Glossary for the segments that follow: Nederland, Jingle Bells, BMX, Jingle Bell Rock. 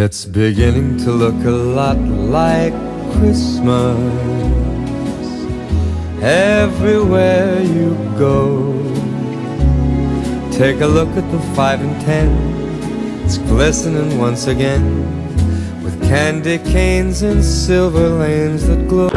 It's beginning to look a lot like Christmas everywhere you go. Take a look at the 5 and 10. It's glistening once again with candy canes and silver lanes that glow.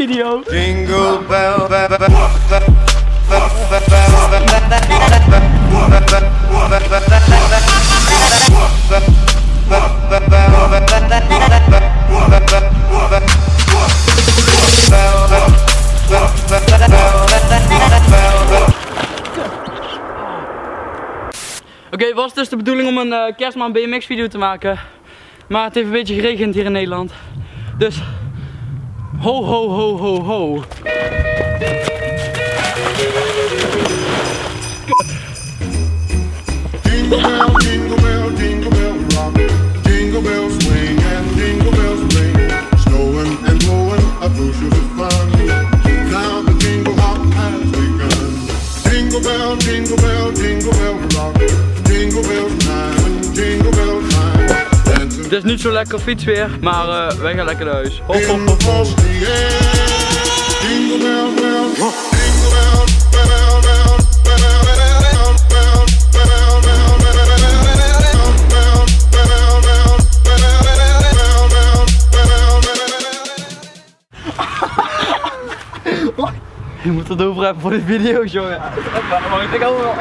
Video. Jingle bell, bell, bell, Oké, het was dus de bedoeling om een kerstman BMX video te maken. Maar het heeft een beetje geregend hier in Nederland. Dus... ho, ho, ho, ho, ho. Jingle bell, jingle bell, jingle bell rock. Jingle bells swing and jingle bells ring. Snowing and blowing up bushels of fun. Now the jingle hop has begun. Jingle bell, jingle bell, jingle bell rock. Jingle bell time, jingle bell time. Het is niet zo lekker fietsweer, maar wij gaan lekker naar huis. Hop, hop, hop, hop. Je moet het overhebben voor dit video, jongen.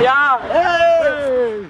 Ja, hey!